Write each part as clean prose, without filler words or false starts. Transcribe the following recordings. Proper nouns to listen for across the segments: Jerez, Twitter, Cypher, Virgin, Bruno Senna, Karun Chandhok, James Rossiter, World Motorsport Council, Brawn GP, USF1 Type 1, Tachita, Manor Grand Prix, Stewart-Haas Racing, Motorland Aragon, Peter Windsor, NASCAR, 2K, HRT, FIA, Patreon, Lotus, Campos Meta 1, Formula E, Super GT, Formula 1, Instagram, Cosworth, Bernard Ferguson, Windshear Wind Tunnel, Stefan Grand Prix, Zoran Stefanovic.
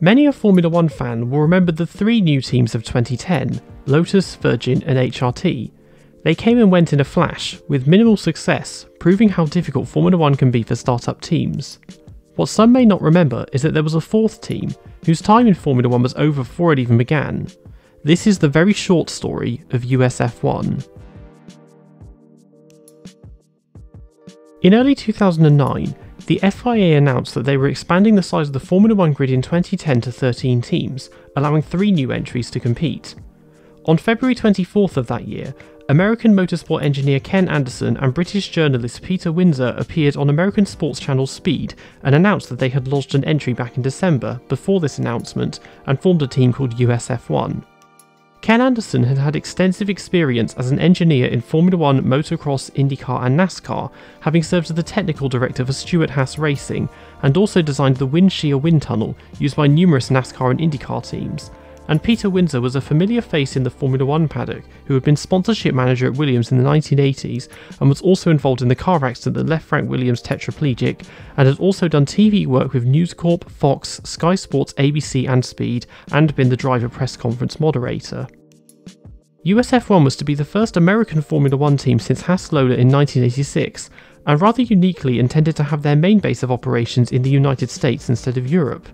Many a Formula 1 fan will remember the three new teams of 2010, Lotus, Virgin and HRT. They came and went in a flash, with minimal success, proving how difficult Formula 1 can be for start-up teams. What some may not remember is that there was a fourth team, whose time in Formula 1 was over before it even began. This is the very short story of USF1. In early 2009, the FIA announced that they were expanding the size of the Formula 1 grid in 2010 to 13 teams, allowing three new entries to compete. On February 24th of that year, American motorsport engineer Ken Anderson and British journalist Peter Windsor appeared on American sports channel Speed and announced that they had lodged an entry back in December before this announcement and formed a team called USF1. Ken Anderson had had extensive experience as an engineer in Formula 1, motocross, IndyCar and NASCAR, having served as the technical director for Stewart-Haas Racing, and also designed the Windshear Wind Tunnel used by numerous NASCAR and IndyCar teams, and Peter Windsor was a familiar face in the Formula 1 paddock who had been sponsorship manager at Williams in the 1980s and was also involved in the car accident that left Frank Williams tetraplegic, and had also done TV work with News Corp, Fox, Sky Sports, ABC and Speed, and been the driver press conference moderator. USF1 was to be the first American Formula 1 team since Haas Lola in 1986, and rather uniquely intended to have their main base of operations in the United States instead of Europe.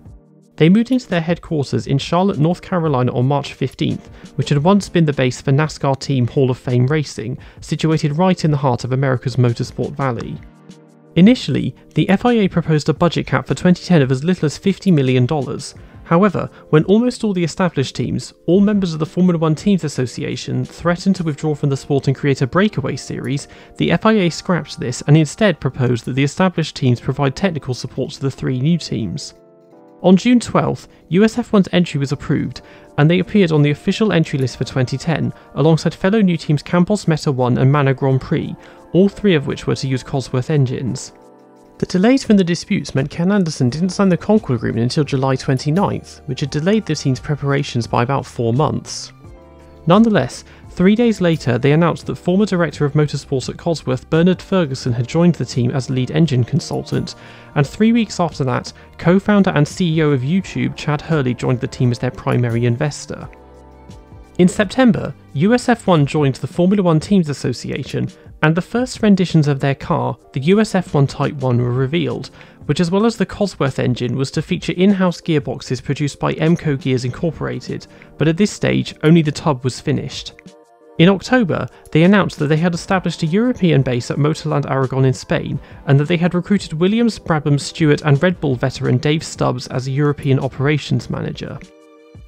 They moved into their headquarters in Charlotte, North Carolina on March 15th, which had once been the base for NASCAR team Hall of Fame Racing, situated right in the heart of America's Motorsport Valley. Initially, the FIA proposed a budget cap for 2010 of as little as $50 million. However, when almost all the established teams, all members of the Formula 1 Teams Association, threatened to withdraw from the sport and create a breakaway series, the FIA scrapped this and instead proposed that the established teams provide technical support to the three new teams. On June 12th, USF1's entry was approved, and they appeared on the official entry list for 2010, alongside fellow new teams Campos Meta 1 and Manor Grand Prix, all three of which were to use Cosworth engines. The delays from the disputes meant Ken Anderson didn't sign the Concord Agreement until July 29th, which had delayed the team's preparations by about 4 months. Nonetheless, 3 days later they announced that former director of motorsports at Cosworth, Bernard Ferguson, had joined the team as lead engine consultant, and 3 weeks after that, co-founder and CEO of YouTube, Chad Hurley, joined the team as their primary investor. In September, USF1 joined the Formula 1 Teams Association, and the first renditions of their car, the USF1 Type 1, were revealed, which as well as the Cosworth engine was to feature in-house gearboxes produced by Emco Gears Incorporated, but at this stage only the tub was finished. In October, they announced that they had established a European base at Motorland Aragon in Spain, and that they had recruited Williams, Brabham, Stewart and Red Bull veteran Dave Stubbs as a European operations manager.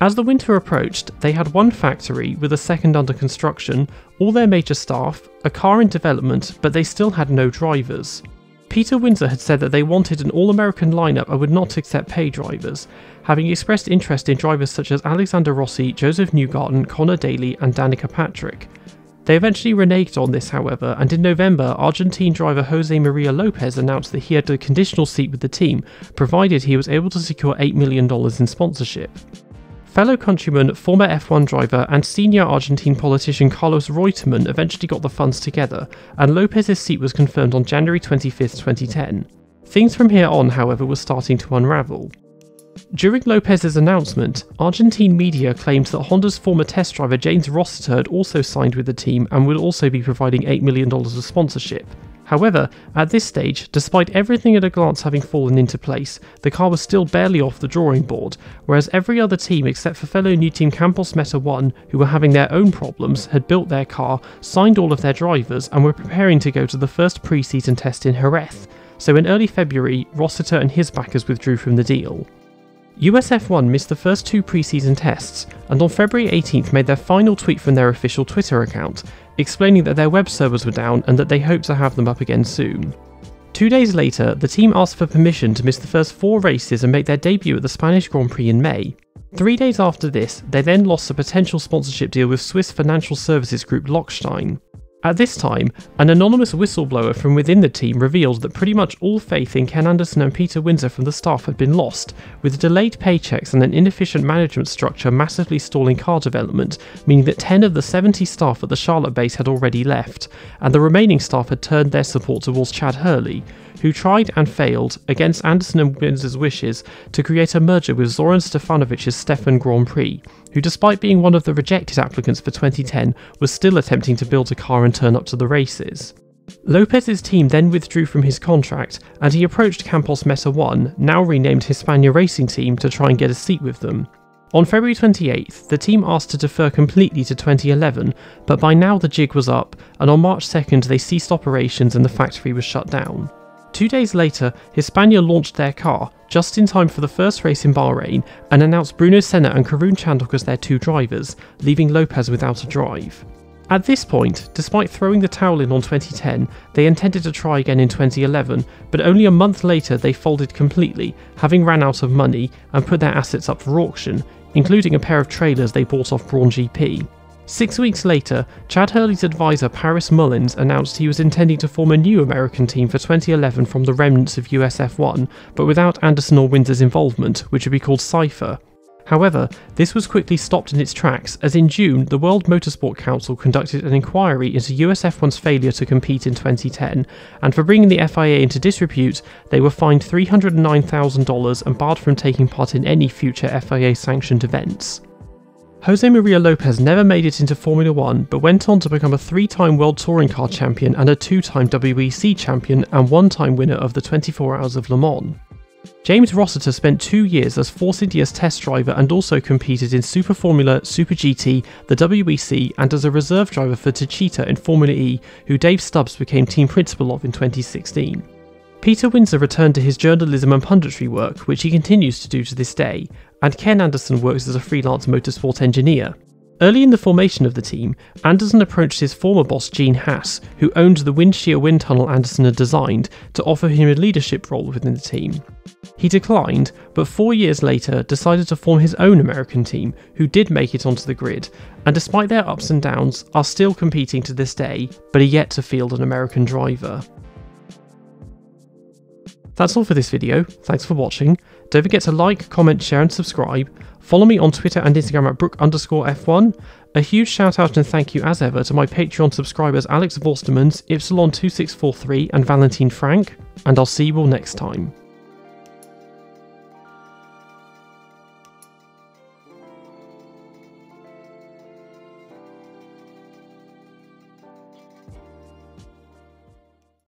As the winter approached, they had one factory with a second under construction, all their major staff, a car in development, but they still had no drivers. Peter Windsor had said that they wanted an all-American lineup and would not accept pay drivers, having expressed interest in drivers such as Alexander Rossi, Josef Newgarden, Connor Daly and Danica Patrick. They eventually reneged on this, however, and in November, Argentine driver Jose Maria Lopez announced that he had a conditional seat with the team, provided he was able to secure $8 million in sponsorship. Fellow countryman, former F1 driver and senior Argentine politician Carlos Reutemann eventually got the funds together, and Lopez's seat was confirmed on January 25th, 2010. Things from here on, however, were starting to unravel. During Lopez's announcement, Argentine media claimed that Honda's former test driver James Rossiter had also signed with the team and would also be providing $8 million of sponsorship. However, at this stage, despite everything at a glance having fallen into place, the car was still barely off the drawing board, whereas every other team except for fellow new team Campos Meta 1, who were having their own problems, had built their car, signed all of their drivers and were preparing to go to the first pre-season test in Jerez, so in early February, Rossiter and his backers withdrew from the deal. USF1 missed the first two pre-season tests, and on February 18th made their final tweet from their official Twitter account, explaining that their web servers were down and that they hoped to have them up again soon. 2 days later, the team asked for permission to miss the first four races and make their debut at the Spanish Grand Prix in May. 3 days after this, they then lost a potential sponsorship deal with Swiss financial services group Lockstein. At this time, an anonymous whistleblower from within the team revealed that pretty much all faith in Ken Anderson and Peter Windsor from the staff had been lost, with delayed paychecks and an inefficient management structure massively stalling car development, meaning that 10 of the 70 staff at the Charlotte base had already left, and the remaining staff had turned their support towards Chad Hurley, who tried and failed, against Anderson and Windsor's wishes, to create a merger with Zoran Stefanovic's Stefan Grand Prix, who despite being one of the rejected applicants for 2010 was still attempting to build a car and turn up to the races. Lopez's team then withdrew from his contract, and he approached Campos Meta 1, now renamed Hispania Racing Team, to try and get a seat with them. On February 28th, the team asked to defer completely to 2011, but by now the jig was up, and on March 2nd they ceased operations and the factory was shut down. 2 days later, Hispania launched their car, just in time for the first race in Bahrain, and announced Bruno Senna and Karun Chandhok as their two drivers, leaving Lopez without a drive. At this point, despite throwing the towel in on 2010, they intended to try again in 2011, but only a month later they folded completely, having ran out of money, and put their assets up for auction, including a pair of trailers they bought off Brawn GP. 6 weeks later, Chad Hurley's advisor Paris Mullins announced he was intending to form a new American team for 2011 from the remnants of USF1, but without Anderson or Windsor's involvement, which would be called Cypher. However, this was quickly stopped in its tracks, as in June, the World Motorsport Council conducted an inquiry into USF1's failure to compete in 2010, and for bringing the FIA into disrepute, they were fined $309,000 and barred from taking part in any future FIA-sanctioned events. Jose Maria Lopez never made it into Formula 1, but went on to become a 3-time World Touring Car Champion and a 2-time WEC Champion and 1-time winner of the 24 Hours of Le Mans. James Rossiter spent 2 years as Force India's test driver and also competed in Super Formula, Super GT, the WEC, and as a reserve driver for Tachita in Formula E, who Dave Stubbs became team principal of in 2016. Peter Windsor returned to his journalism and punditry work, which he continues to do to this day, and Ken Anderson works as a freelance motorsport engineer. Early in the formation of the team, Anderson approached his former boss Gene Haas, who owned the Windshear Wind Tunnel Anderson had designed, to offer him a leadership role within the team. He declined, but 4 years later decided to form his own American team, who did make it onto the grid, and despite their ups and downs, are still competing to this day, but are yet to field an American driver. That's all for this video, thanks for watching. Don't forget to like, comment, share and subscribe. Follow me on Twitter and Instagram at Brook_F1. A huge shout out and thank you as ever to my Patreon subscribers Alex Vorstermans, Ypsilon2643 and Valentine Frank, and I'll see you all next time.